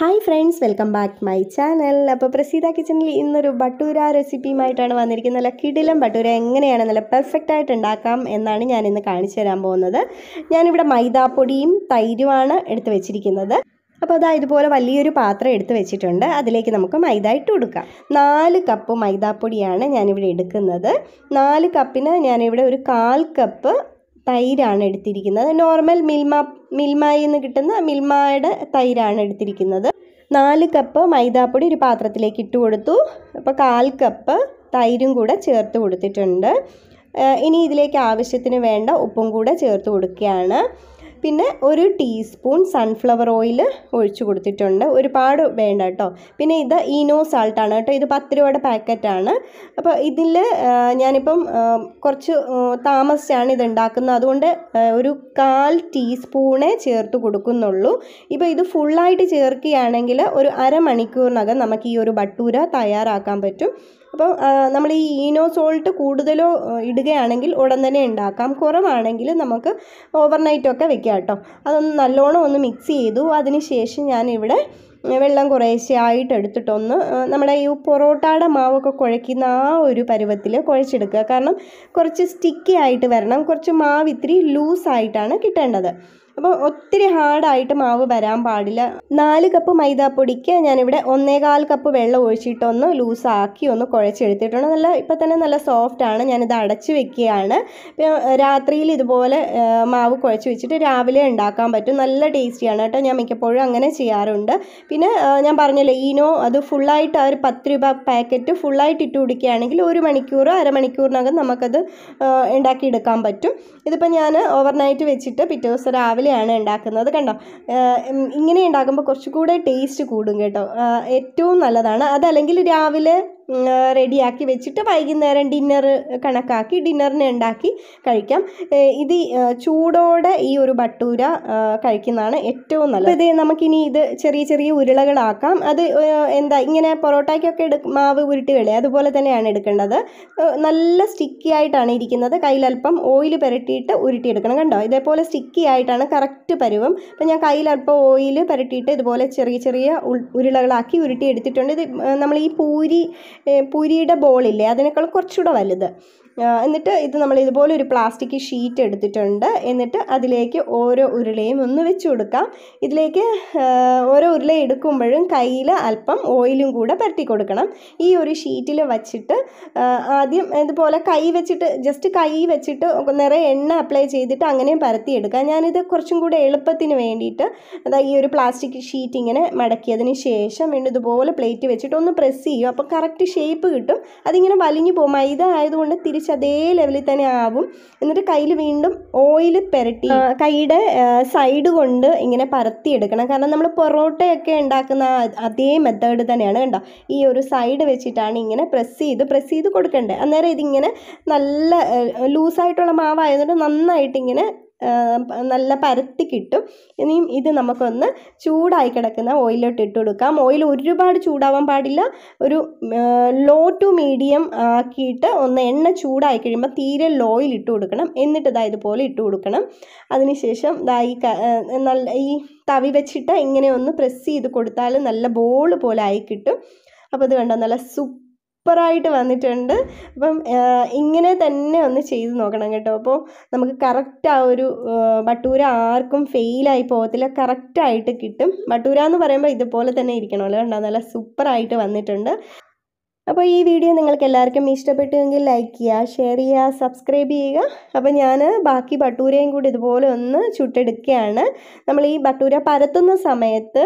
High friends welcome back my channel. अब Praseeda kitchen in bhatura recipe वन ना किडिल बटूर एंगने पेरफेक्ट यानि का या मैदापुड़ी तैरुआं एड़वच्द। अब अदायदुपोले वलियोरु पात्रम एडुत्तु वेच्चिट्टुंड। अतिलेक्क नमुक्क मैदा इट्टु कोडुक्काम। 4 कप्प मैदापोडियाण ഞാനിവിടെ എടുക്കുന്നത്। 4 കപ്പിന് ഞാനിവിടെ ഒരു 1/4 കപ്പ് തൈരാണ് എടുത്തിരിക്കുന്നത്। നോർമൽ മിൽമയിൽ നിന്ന് കിട്ടുന്ന മിൽമയുടെ തൈരാണ് എടുത്തിരിക്കുന്നത്। 4 കപ്പ് മൈദാപ്പൊടി ഒരു പാത്രത്തിലേക്ക് ഇട്ടു കൊടുത്തു। അപ്പോൾ 1/4 കപ്പ് തൈരും കൂടെ ചേർത്ത് കൊടുത്തിട്ടുണ്ട്। ഇനി ഇതിലേക്ക് ആവശ്യത്തിന് വേണ്ട ഉപ്പും കൂടെ ചേർത്ത് കൊടുക്കുകയാണ്। പിന്നെ 1 ടീസ്പൂൺ സൺഫ്ലവർ ഓയിൽ ഒഴിച്ചു കൊടുത്തിട്ടുണ്ട്। ഒരുപാട് വേണ്ട ട്ടോ। പിന്നെ ഇത് ഈനോ സാൾട്ട് ആണ് ട്ടോ। ഇത് 10 രൂപയുടെ പാക്കറ്റ് ആണ്। അപ്പോൾ ഇതിൽ ഞാനിപ്പം കുറച്ച് താമസിച്ചാണ് ഇത് ഉണ്ടാക്കുന്നത്, അതുകൊണ്ട് ഒരു 1/4 ടീസ്പൂണേ ചേർത്ത് കൊടുക്കുന്നുള്ളൂ। ഇപ്പോൾ ഇത് ഫുൾ ആയിട്ട് ചേർക്കുകയാണെങ്കിൽ ഒരു അരമണിക്കൂറിനകം നമുക്ക് ഈ ഒരു ബട്ടൂര തയ്യാറാക്കാൻ പറ്റും। അപ്പോൾ നമ്മൾ ഈ ഈനോ സോൾട്ട് കൂടുതലോ ഇടുകയാണെങ്കിൽ ഉടൻ തന്നെ ഉണ്ടാക്കാം, കുറവാണെങ്കിൽ നമുക്ക് ഓവർനൈറ്റ് ഒക്കെ വെക്കാം ട്ടോ। അതൊന്ന് നല്ലോണം ഒന്ന് മിക്സ് ചെയ്തു। അതിനുശേഷം ഞാനിവിടെ വെള്ളം കുറേശ്ശെയായിട്ട് എടുത്തിട്ടൊന്ന് നമ്മുടെ ഈ പൊറോട്ടയുടെ മാവൊക്കെ കുഴയ്ക്കുന്ന ആ ഒരു പരുവത്തിൽ കുഴച്ചെടുക്കുക, കാരണം കുറച്ച് സ്റ്റിക്കി ആയിട്ട് വരണം, കുറച്ച് മാവ് ഇത്തിരി ലൂസായിട്ടാണ് കിട്ടേണ്ടത്। അപ്പോൾ ഒത്തിരി ഹാർഡായിട്ട് മാവ് വരാൻ പാടില്ല। 4 കപ്പ് മൈദാപ്പൊടിക്ക് ഞാനിവിടെ 1/4 കപ്പ് വെള്ളം ഒഴിച്ചിട്ടൊന്ന് ലൂസാക്കി ഒന്ന് കുഴച്ചെടുത്തിട്ടുണ്ട്। നല്ല ഇപ്പം തന്നെ നല്ല സോഫ്റ്റാണ്। ഞാനിത് അടച്ചു വെക്കുകയാണ്, രാത്രിയിൽ ഇതുപോലെ മാവ് കുഴച്ച് വെച്ചിട്ട് രാവിലെ ഉണ്ടാക്കാൻ പറ്റും, നല്ല ടേസ്റ്റിയാണ് കേട്ടോ। ഞാൻ മിക്കപ്പോഴും അങ്ങനെ ചെയ്യാറുണ്ട്। പിന്നെ ഞാൻ പറഞ്ഞല്ലോ ഈനോ അത് ഫുള്ളായിട്ട് ആ ഒരു 10 രൂപ പാക്കറ്റ് ഫുള്ളായിട്ട് ഇട്ട് കൊടുക്കുകയാണെങ്കിൽ ഒരു മണിക്കൂറോ അരമണിക്കൂറിനകം നമുക്കത് ഉണ്ടാക്കിയെടുക്കാൻ പറ്റും। ഇതിപ്പോൾ ഞാൻ ഓവർനൈറ്റ് വെച്ചിട്ട് പിറ്റേ ദിവസം രാവിലെയാണ് ഉണ്ടാക്കുന്നത് കണ്ടോ। ഇങ്ങനെ ഉണ്ടാക്കുമ്പോൾ കുറച്ചുകൂടെ ടേസ്റ്റ് കൂടും കേട്ടോ, ഏറ്റവും നല്ലതാണ്। അതല്ലെങ്കിൽ രാവിലെ റെഡിയാക്കി വെച്ചിട്ട് വൈകുന്നേരം ഡിന്നർ കണക്കാക്കി ഡിന്നറിന് ഉണ്ടാക്കി കഴിക്കാം। ഇത് ചൂടോടെ ഈ ഒരു ബട്ടൂര കഴിക്കുന്നതാണ് ഏറ്റവും നല്ലത്। ഇത് നമുക്കിനി ഇത് ചെറിയ ചെറിയ ഉരുളകളാക്കാം. അത് എന്താ ഇങ്ങനെ പൊറോട്ടയ്ക്കൊക്കെ മാവ് ഉരുട്ടുകളെ അതുപോലെ തന്നെയാണ് എടുക്കേണ്ടത്। നല്ല സ്റ്റിക്കി ആയിട്ടാണ് ഇരിക്കുന്നത്, കയ്യിലൽപ്പം ഓയിൽ പുരട്ടിയിട്ട് ഉരുട്ടിയെടുക്കണം കണ്ടോ, ഇതേപോലെ സ്റ്റിക്കി ആയിട്ടാണ് കറക്റ്റ് പരുവം। അപ്പം ഞാൻ കയ്യിലൽപ്പം ഓയിൽ പുരട്ടിയിട്ട് ഇതുപോലെ ചെറിയ ചെറിയ ഉരുളകളാക്കി ഉരുട്ടിയെടുത്തിട്ടുണ്ട്. ഇത് നമ്മൾ ഈ പൂരിയുടെ ബോളില്ലേ അതിനേക്കാൾ കുറച്ചുകൂടെ വലുത്. എന്നിട്ട് ഇത് നമ്മൾ ഇതുപോലെ ഒരു പ്ലാസ്റ്റിക് ഷീറ്റ് എടുത്തിട്ടുണ്ട്. എന്നിട്ട് അതിലേക്ക് ഓരോ ഉരുളയും ഒന്ന് വെച്ച് കൊടുക്കാം. ഇതിലേക്ക് ഓരോ ഉരുള എടുക്കുമ്പോഴും കയ്യിൽ അല്പം ഓയിലും കൂടെ പരട്ടി കൊടുക്കണം. ഈ ഒരു ഷീറ്റിൽ വച്ചിട്ട് ആദ്യം ഇതുപോലെ കൈ വെച്ചിട്ട് ജസ്റ്റ് കൈ വെച്ചിട്ട് നിറയെ എണ്ണ അപ്ലൈ ചെയ്തിട്ട് അങ്ങനെയും പരത്തിയെടുക്കാം. ഞാനിത് കുറച്ചും കൂടെ എളുപ്പത്തിന് വേണ്ടിയിട്ട് അതായത് ഈ ഒരു പ്ലാസ്റ്റിക് ഷീറ്റ് ഇങ്ങനെ മടക്കിയതിന് ശേഷം വീണ്ടും ഇതുപോലെ പ്ലേറ്റ് വെച്ചിട്ട് ഒന്ന് പ്രസ് ചെയ്യും, അപ്പോൾ കറക്റ്റ് ഷേപ്പ് കിട്ടും. അതിങ്ങനെ വലിഞ്ഞു പോകും, മൈദ ആയതുകൊണ്ട് തിരിച്ച് അതേ ലെവലിൽ തന്നെ ആവും. എന്നിട്ട് കയ്യിൽ വീണ്ടും ഓയിൽ പുരട്ടി കൈയുടെ സൈഡ് കൊണ്ട് ഇങ്ങനെ പരത്തിയെടുക്കണം, കാരണം നമ്മൾ പൊറോട്ടയൊക്കെ ഉണ്ടാക്കുന്ന അതേ മെത്തേഡ് തന്നെയാണ് കണ്ടോ. ഈ ഒരു സൈഡ് വെച്ചിട്ടാണ് ഇങ്ങനെ പ്രസ് ചെയ്ത് കൊടുക്കേണ്ടത്. അന്നേരം ഇതിങ്ങനെ നല്ല ലൂസായിട്ടുള്ള മാവായതുകൊണ്ട് നന്നായിട്ട് ഇങ്ങനെ നല്ല പരത്തി കിട്ടും. ഇനിയും ഇത് നമുക്കൊന്ന് ചൂടായി കിടക്കുന്ന ഓയിലോട്ട് ഇട്ട് കൊടുക്കാം. ഓയിൽ ഒരുപാട് ചൂടാവാൻ പാടില്ല, ഒരു ലോ ടു മീഡിയം ആക്കിയിട്ട് ഒന്ന് എണ്ണ ചൂടായി കഴിയുമ്പോൾ തീരെ ലോയിൽ ഇട്ട് കൊടുക്കണം. എന്നിട്ട് ഇതാ ഇതുപോലെ ഇട്ട് കൊടുക്കണം. അതിനുശേഷം ഇതാ ഈ തവി വെച്ചിട്ട് ഇങ്ങനെ ഒന്ന് പ്രസ് ചെയ്ത് കൊടുത്താൽ നല്ല ബോൾ പോലെ ആയി കിട്ടും. അപ്പോൾ ഇത് കണ്ടോ നല്ല സൂപ്പറായിട്ട് വന്നിട്ടുണ്ട്. അപ്പം ഇങ്ങനെ തന്നെ ഒന്ന് ചെയ്ത് നോക്കണം കേട്ടോ. അപ്പോൾ നമുക്ക് കറക്റ്റ് ആ ഒരു ബട്ടൂര ആർക്കും ഫെയിലായി പോകത്തില്ല, കറക്റ്റായിട്ട് കിട്ടും. ബട്ടൂര എന്ന് പറയുമ്പോൾ ഇതുപോലെ തന്നെ ഇരിക്കണമല്ലോ കണ്ടോ, നല്ല സൂപ്പറായിട്ട് വന്നിട്ടുണ്ട്. അപ്പോൾ ഈ വീഡിയോ നിങ്ങൾക്ക് എല്ലാവർക്കും ഇഷ്ടപ്പെട്ടുവെങ്കിൽ ലൈക്ക് ചെയ്യുക, ഷെയർ ചെയ്യുക, സബ്സ്ക്രൈബ് ചെയ്യുക. അപ്പോൾ ഞാൻ ബാക്കി ബട്ടൂരയും കൂടി ഇതുപോലെ ഒന്ന് ചുട്ടെടുക്കുകയാണ്. നമ്മൾ ഈ ബട്ടൂര പരത്തുന്ന സമയത്ത്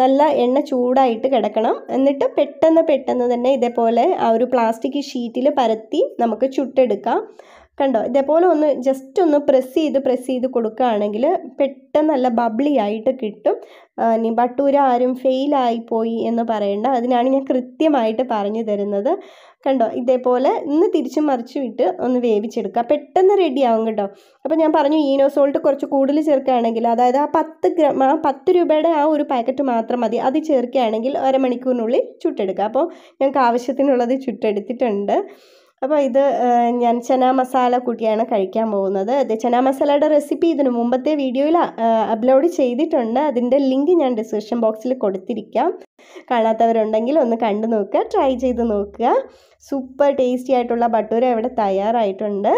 നല്ല എണ്ണ ചൂടായിട്ട് കിടക്കണം. എന്നിട്ട് പെട്ടെന്ന് തന്നെ ഇതേപോലെ ആ ഒരു പ്ലാസ്റ്റിക് ഷീറ്റിൽ പരത്തി നമുക്ക് ചുട്ടെടുക്കാം കണ്ടോ. ഇതേപോലെ ഒന്ന് ജസ്റ്റ് ഒന്ന് പ്രസ് ചെയ്ത് കൊടുക്കുകയാണെങ്കിൽ പെട്ടെന്ന് നല്ല ബബ്ലി ആയിട്ട് കിട്ടും. ഇനി ബട്ടൂര ആരും ഫെയിലായിപ്പോയി എന്ന് പറയണ്ട, അതിനാണ് ഞാൻ കൃത്യമായിട്ട് പറഞ്ഞു തരുന്നത് കണ്ടോ. ഇതേപോലെ ഒന്ന് തിരിച്ചും മറിച്ചും ഇട്ട് ഒന്ന് വേവിച്ചെടുക്കുക, പെട്ടെന്ന് റെഡിയാവും കേട്ടോ. അപ്പോൾ ഞാൻ പറഞ്ഞു ഈനോ സോൾട്ട് കുറച്ച് കൂടുതൽ ചേർക്കുകയാണെങ്കിൽ, അതായത് ആ 10 രൂപയുടെ ആ ഒരു പാക്കറ്റ് മാത്രം മതി, അത് ചേർക്കുകയാണെങ്കിൽ അരമണിക്കൂറിനുള്ളിൽ ചുട്ടെടുക്കുക. അപ്പോൾ ഞങ്ങൾക്ക് ആവശ്യത്തിനുള്ളത് ചുട്ടെടുത്തിട്ടുണ്ട്. അപ്പോൾ ഇത് ഞാൻ ചന മസാല കൂട്ടിയാണ് കഴിക്കാൻ പോകുന്നത്. അത് ചന മസാലയുടെ റെസിപ്പി ഇതിനു മുമ്പത്തെ വീഡിയോയിൽ അപ്ലോഡ് ചെയ്തിട്ടുണ്ട്. അതിൻ്റെ ലിങ്ക് ഞാൻ ഡിസ്ക്രിപ്ഷൻ ബോക്സിൽ കൊടുത്തിരിക്കാം. കാണാത്തവരുണ്ടെങ്കിൽ ഒന്ന് കണ്ടു നോക്കുക, ട്രൈ ചെയ്ത് നോക്കുക. സൂപ്പർ ടേസ്റ്റി ആയിട്ടുള്ള ബട്ടൂര ഇവിടെ തയ്യാറായിട്ടുണ്ട്.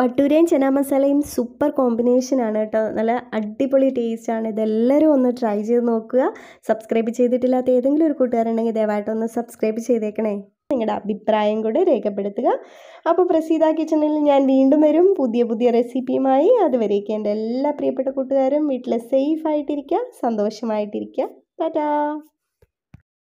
ബട്ടൂരയും ചന മസാലയും സൂപ്പർ കോമ്പിനേഷനാണ് കേട്ടോ. നല്ല അടിപൊളി ടേസ്റ്റാണ്. ഇതെല്ലാവരും ഒന്ന് ട്രൈ ചെയ്ത് നോക്കുക. സബ്സ്ക്രൈബ് ചെയ്തിട്ടില്ലാത്ത ഏതെങ്കിലും ഒരു കൂട്ടുകാരുണ്ടെങ്കിൽ ദയവായിട്ടൊന്ന് സബ്സ്ക്രൈബ് ചെയ്തേക്കണേ. നിങ്ങളുടെ അഭിപ്രായം കൂടെ രേഖപ്പെടുത്തുക. അപ്പോൾ പ്രസീത കിച്ചണിൽ ഞാൻ വീണ്ടും വരും പുതിയ പുതിയ റെസിപ്പിയുമായി. അതുവരേക്കും എൻ്റെ എല്ലാ പ്രിയപ്പെട്ട കൂട്ടുകാരും വീട്ടിൽ സേഫായിട്ടിരിക്കുക, സന്തോഷമായിട്ടിരിക്കുക. ടാറ്റാ.